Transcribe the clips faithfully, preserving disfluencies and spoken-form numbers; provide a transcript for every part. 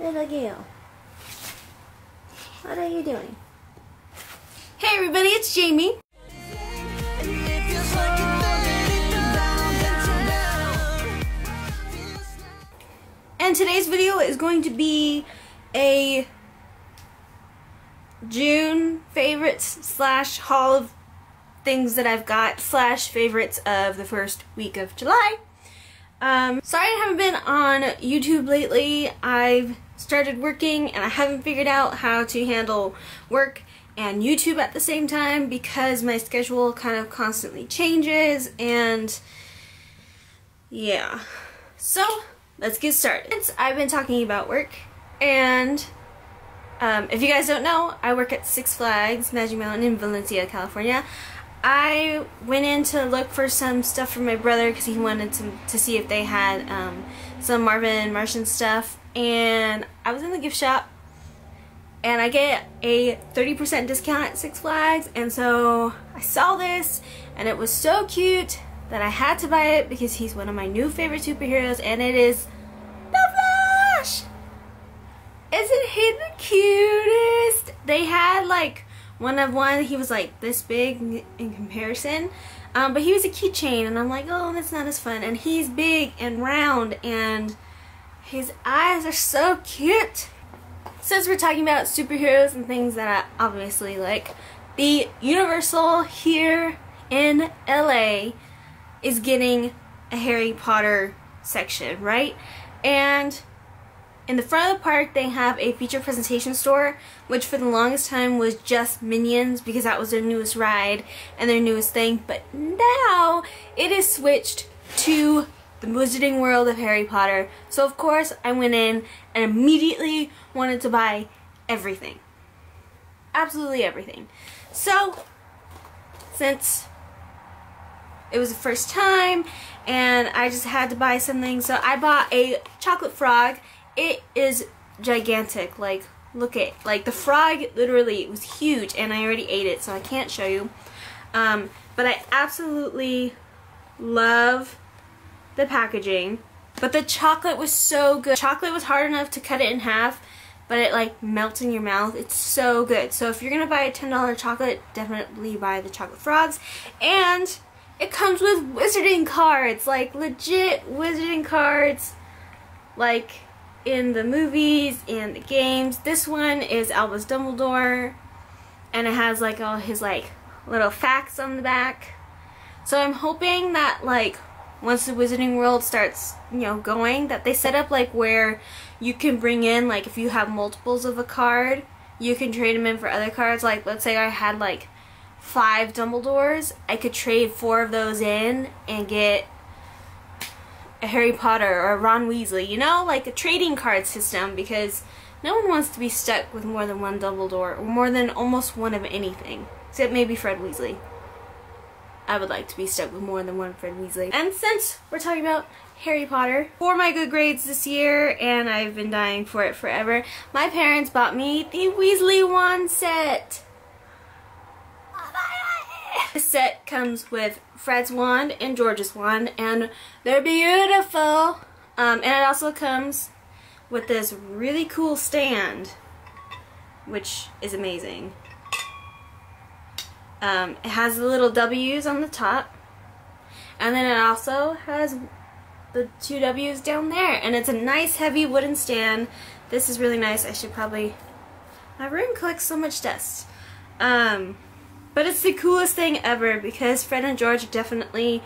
Little Gale. What are you doing? Hey everybody, it's Jamie. And today's video is going to be a June favorites slash haul of things that I've got slash favorites of the first week of July. Um, sorry I haven't been on YouTube lately. I've started working and I haven't figured out how to handle work and YouTube at the same time because my schedule kind of constantly changes, and yeah. So let's get started. I've been talking about work, and um, if you guys don't know, I work at Six Flags Magic Mountain in Valencia, California. I went in to look for some stuff for my brother because he wanted to, to see if they had um, some Marvin Martian stuff, and I was in the gift shop and I get a thirty percent discount at Six Flags, and so I saw this and it was so cute that I had to buy it because he's one of my new favorite superheroes, and it is The Flash! Isn't he the cutest? They had like one of one, he was like this big in comparison, um, but he was a keychain, and I'm like, oh, that's not as fun, and he's big and round and his eyes are so cute. Since we're talking about superheroes and things that I obviously like, the Universal here in L A is getting a Harry Potter section, right? And in the front of the park they have a feature presentation store, which for the longest time was just Minions because that was their newest ride and their newest thing, but now it is switched to the Wizarding World of Harry Potter. So of course I went in and immediately wanted to buy everything. Absolutely everything. So since it was the first time and I just had to buy something, so I bought a chocolate frog. It is gigantic, like look at, like the frog literally was huge, and I already ate it so I can't show you, um, but I absolutely love the packaging. But the chocolate was so good. Chocolate was hard enough to cut it in half, but it like melts in your mouth. It's so good. So if you're gonna buy a ten dollar chocolate, definitely buy the chocolate frogs. And it comes with wizarding cards, like legit wizarding cards, like in the movies and the games. This one is Albus Dumbledore, and it has like all his like little facts on the back. So I'm hoping that like once the Wizarding World starts, you know, going, that they set up like where you can bring in, like if you have multiples of a card, you can trade them in for other cards. Like let's say I had like five Dumbledores, I could trade four of those in and get a Harry Potter or a Ron Weasley, you know, like a trading card system, because no one wants to be stuck with more than one Dumbledore or more than almost one of anything, except maybe Fred Weasley. I would like to be stuck with more than one Fred Weasley. And since we're talking about Harry Potter, for my good grades this year, and I've been dying for it forever, my parents bought me the Weasley wand set. This set comes with Fred's wand and George's wand, and they're beautiful. Um, and it also comes with this really cool stand, which is amazing. Um, it has the little W's on the top, and then it also has the two W's down there, and it's a nice heavy wooden stand. This is really nice. I should probably, my room collects so much dust. Um, But it's the coolest thing ever because Fred and George are definitely,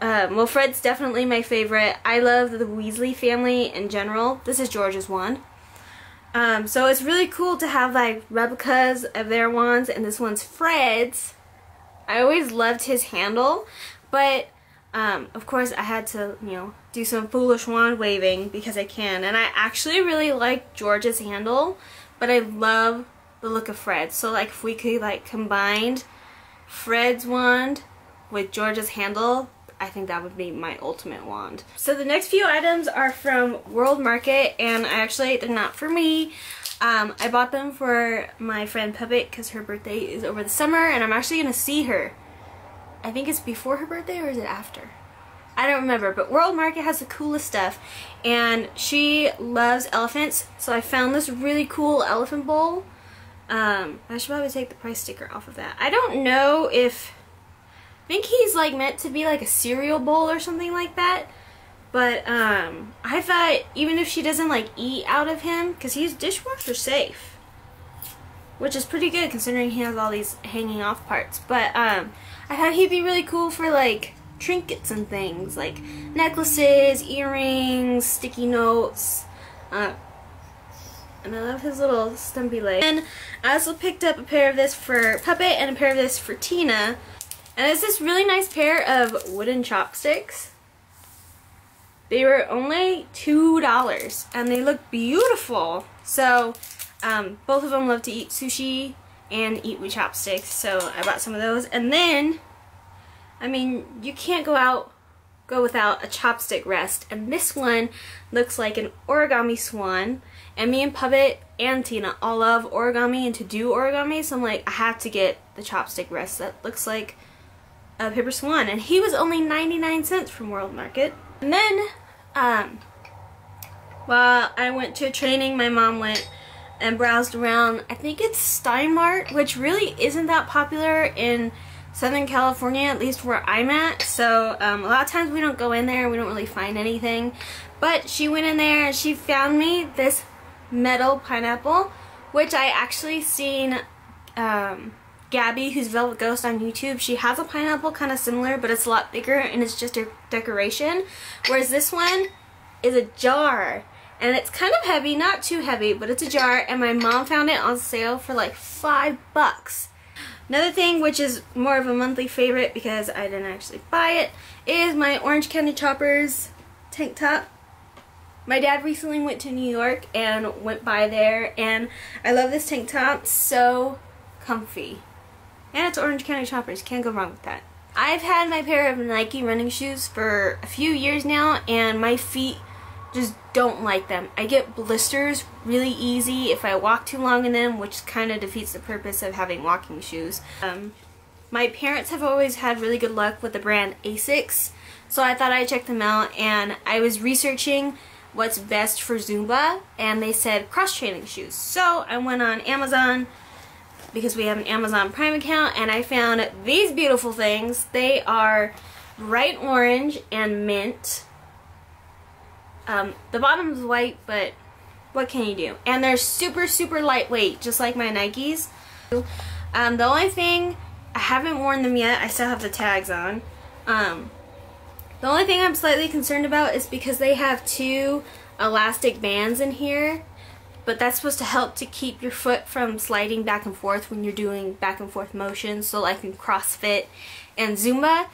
um, well, Fred's definitely my favorite. I love the Weasley family in general. This is George's wand. Um, so it's really cool to have like replicas of their wands, and this one's Fred's. I always loved his handle, but um, of course I had to, you know, do some foolish wand waving because I can. And I actually really like George's handle, but I love the look of Fred. So like if we could like combine Fred's wand with George's handle, I think that would be my ultimate wand. So the next few items are from World Market, and I actually, they're not for me. Um, I bought them for my friend Puppet because her birthday is over the summer, and I'm actually gonna see her. I think it's before her birthday, or is it after? I don't remember, but World Market has the coolest stuff, and she loves elephants, so I found this really cool elephant bowl. Um, I should probably take the price sticker off of that. I don't know if, I think he's like meant to be like a cereal bowl or something like that, but um, I thought even if she doesn't like eat out of him, because he's dishwasher safe, which is pretty good considering he has all these hanging off parts, but um, I thought he'd be really cool for like trinkets and things, like necklaces, earrings, sticky notes. Uh, and I love his little stumpy leg. And I also picked up a pair of this for Puppet and a pair of this for Tina. And it's this really nice pair of wooden chopsticks. They were only two dollars and they look beautiful. So um, both of them love to eat sushi and eat with chopsticks, so I bought some of those. And then, I mean, you can't go out, go without a chopstick rest, and this one looks like an origami swan, and me and Puppet and Tina all love origami and to do origami, so I'm like, I have to get the chopstick rest that looks like a paper swan, and he was only ninety-nine cents from World Market. And then, um, while I went to a training, my mom went and browsed around, I think it's Steinmart, which really isn't that popular in Southern California, at least where I'm at, so um, a lot of times we don't go in there, we don't really find anything, but she went in there and she found me this metal pineapple, which I actually seen um, Gabby, who's Velvet Ghost on YouTube, she has a pineapple kind of similar, but it's a lot bigger and it's just a decoration, whereas this one is a jar, and it's kind of heavy, not too heavy, but it's a jar, and my mom found it on sale for like five bucks. Another thing, which is more of a monthly favorite because I didn't actually buy it, is my Orange County Choppers tank top. My dad recently went to New York and went by there, and I love this tank top. So comfy. And it's Orange County Choppers. Can't go wrong with that. I've had my pair of Nike running shoes for a few years now, and my feet just don't like them. I get blisters really easy if I walk too long in them, which kind of defeats the purpose of having walking shoes. Um, my parents have always had really good luck with the brand Asics, so I thought I'd check them out, and I was researching what's best for Zumba, and they said cross-training shoes. So I went on Amazon, because we have an Amazon Prime account, and I found these beautiful things. They are bright orange and mint. Um, the bottom is white, but what can you do? And they're super, super lightweight, just like my Nikes. Um, the only thing, I haven't worn them yet, I still have the tags on. Um, the only thing I'm slightly concerned about is because they have two elastic bands in here, but that's supposed to help to keep your foot from sliding back and forth when you're doing back and forth motions, so like in CrossFit and Zumba.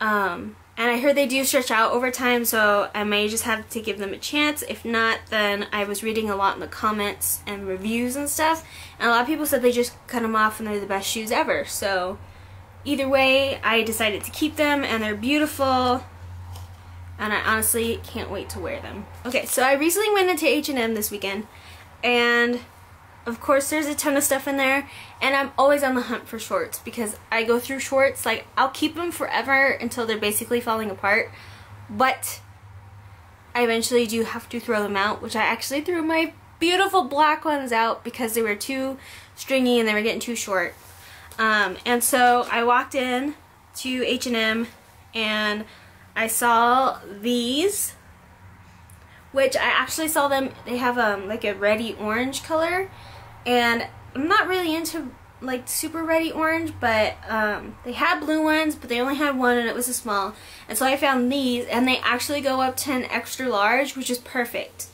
Um, And I heard they do stretch out over time, so I may just have to give them a chance. If not, then I was reading a lot in the comments and reviews and stuff, and a lot of people said they just cut them off and they're the best shoes ever. So either way, I decided to keep them, and they're beautiful, and I honestly can't wait to wear them. Okay, so I recently went into H and M this weekend, and of course there's a ton of stuff in there, and I'm always on the hunt for shorts because I go through shorts, like I'll keep them forever until they're basically falling apart, but I eventually do have to throw them out, which I actually threw my beautiful black ones out because they were too stringy and they were getting too short. Um, and so I walked in to H and M and I saw these, which I actually saw them, they have um, like a reddy orange color, and I'm not really into like super reddy orange, but um, they had blue ones, but they only had one and it was a small, and so I found these, and they actually go up to an extra large, which is perfect.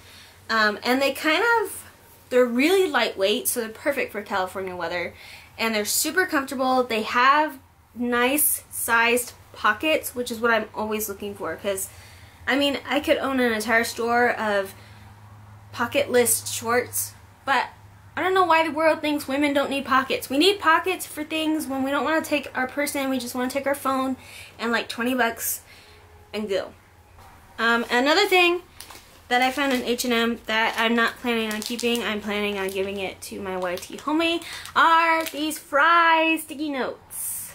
Um, and they kind of, they're really lightweight, so they're perfect for California weather, and they're super comfortable. They have nice sized pockets, which is what I'm always looking for, because I mean, I could own an entire store of pocketless shorts, but I don't know why the world thinks women don't need pockets. We need pockets for things when we don't want to take our purse in, we just want to take our phone and like twenty bucks and go. Um, another thing that I found in H and M that I'm not planning on keeping, I'm planning on giving it to my Y T homie, are these Fry sticky notes.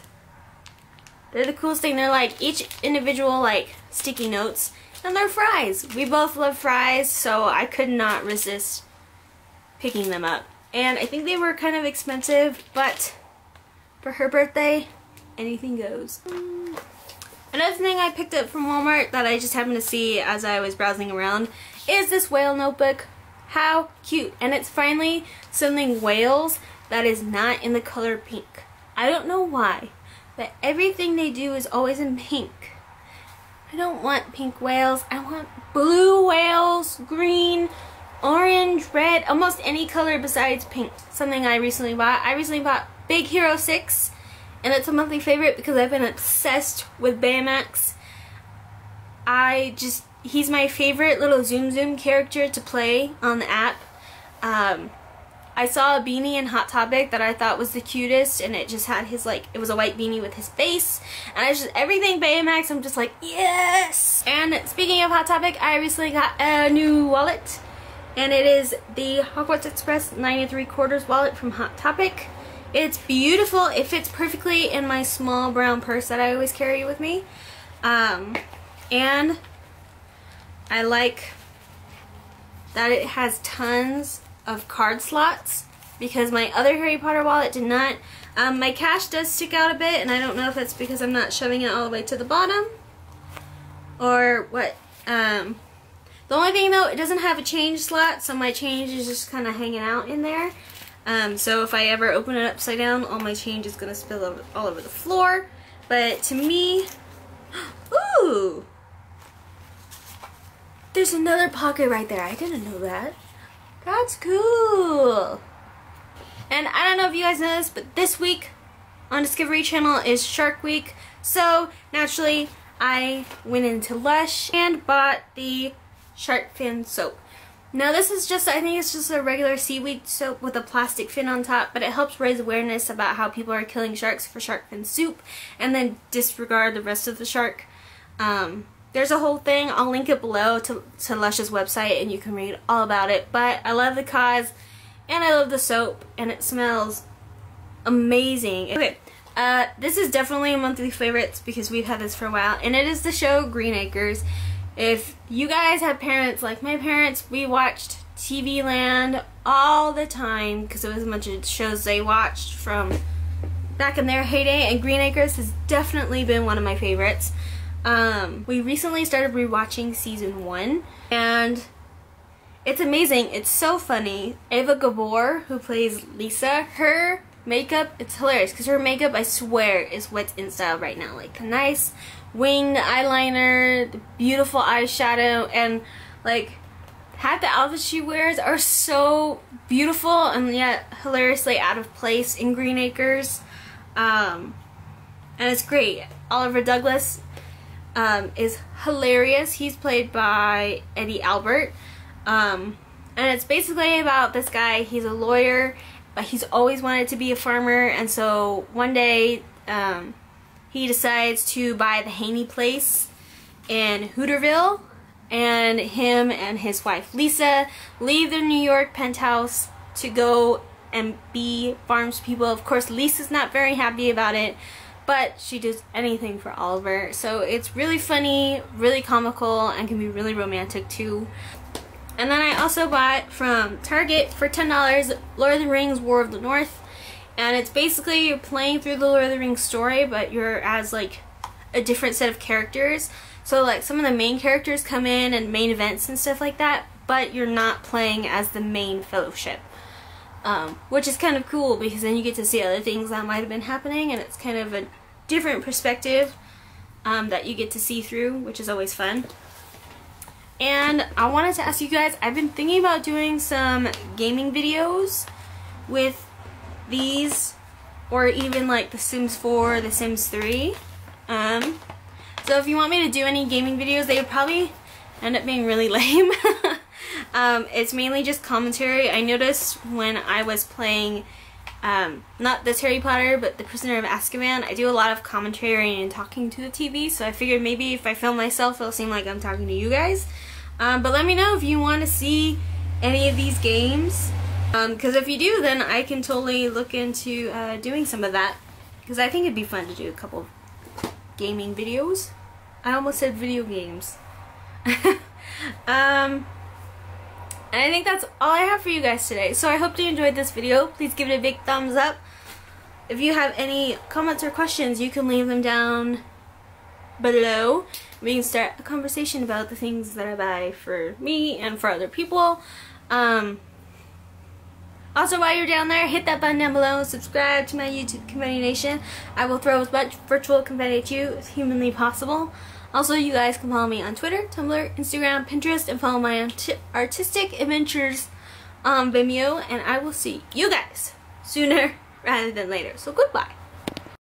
They're the coolest thing. They're like each individual like sticky notes, and their fries. We both love fries, so I could not resist picking them up. And I think they were kind of expensive, but for her birthday, anything goes. Mm. Another thing I picked up from Walmart that I just happened to see as I was browsing around is this whale notebook. How cute. And it's finally something whales that is not in the color pink. I don't know why, but everything they do is always in pink. I don't want pink whales. I want blue whales, green, orange, red, almost any color besides pink. Something I recently bought. I recently bought Big Hero six. And it's a monthly favorite because I've been obsessed with Baymax. I just, he's my favorite little Zoom Zoom character to play on the app. Um, I saw a beanie in Hot Topic that I thought was the cutest, and it just had his, like, it was a white beanie with his face. And I just, everything Baymax, I'm just like, yes! And speaking of Hot Topic, I recently got a new wallet. And it is the Hogwarts Express nine and three quarters wallet from Hot Topic. It's beautiful. It fits perfectly in my small brown purse that I always carry with me. Um, and I like that it has tons of card slots because my other Harry Potter wallet did not. Um, my cash does stick out a bit, and I don't know if that's because I'm not shoving it all the way to the bottom or what. Um, the only thing, though, it doesn't have a change slot, so my change is just kind of hanging out in there. Um, so if I ever open it upside down, all my change is going to spill over, all over the floor. But to me, ooh, there's another pocket right there. I didn't know that. That's cool. And I don't know if you guys know this, but this week on Discovery Channel is Shark Week. So naturally, I went into Lush and bought the shark fin soap. Now this is just, I think it's just a regular seaweed soap with a plastic fin on top, but it helps raise awareness about how people are killing sharks for shark fin soup and then disregard the rest of the shark. Um, there's a whole thing, I'll link it below to, to Lush's website and you can read all about it, but I love the cause and I love the soap and it smells amazing. Okay, uh, this is definitely a monthly favorites because we've had this for a while, and it is the show Green Acres. If you guys have parents like my parents, we watched T V Land all the time because it was a bunch of shows they watched from back in their heyday, and Green Acres has definitely been one of my favorites. Um, we recently started rewatching season one, and it's amazing. It's so funny. Ava Gabor, who plays Lisa, her makeup, it's hilarious because her makeup, I swear, is what's in style right now. Like the nice winged eyeliner, the beautiful eyeshadow, and like half the outfits she wears are so beautiful and yet hilariously out of place in Green Acres. Um, and it's great. Oliver Douglas um, is hilarious. He's played by Eddie Albert. Um, and it's basically about this guy. He's a lawyer, but he's always wanted to be a farmer, and so one day um, he decides to buy the Haney place in Hooterville, and him and his wife Lisa leave their New York penthouse to go and be farmspeople. Of course, Lisa's not very happy about it, but she does anything for Oliver. So it's really funny, really comical, and can be really romantic too. And then I also bought from Target for ten dollars Lord of the Rings War of the North. And it's basically you're playing through the Lord of the Rings story, but you're as like a different set of characters. So like some of the main characters come in and main events and stuff like that, but you're not playing as the main fellowship. Um, which is kind of cool because then you get to see other things that might have been happening, and it's kind of a different perspective um, that you get to see through, which is always fun. And I wanted to ask you guys, I've been thinking about doing some gaming videos with these, or even like The Sims four, The Sims three. Um, so if you want me to do any gaming videos, they would probably end up being really lame. um, it's mainly just commentary. I noticed when I was playing, um, not this Harry Potter, but The Prisoner of Azkaban, I do a lot of commentary and talking to the T V, so I figured maybe if I film myself, it'll seem like I'm talking to you guys. Um, but let me know if you want to see any of these games. Because um, if you do, then I can totally look into uh, doing some of that. Because I think it'd be fun to do a couple gaming videos. I almost said video games. um, and I think that's all I have for you guys today. So I hope you enjoyed this video. Please give it a big thumbs up. If you have any comments or questions, you can leave them down below. We can start a conversation about the things that I buy for me and for other people. Um, also, while you're down there, hit that button down below. Subscribe to my YouTube Confetti Nation. I will throw as much virtual confetti at you as humanly possible. Also, you guys can follow me on Twitter, Tumblr, Instagram, Pinterest, and follow my artistic adventures on Vimeo. And I will see you guys sooner rather than later. So goodbye.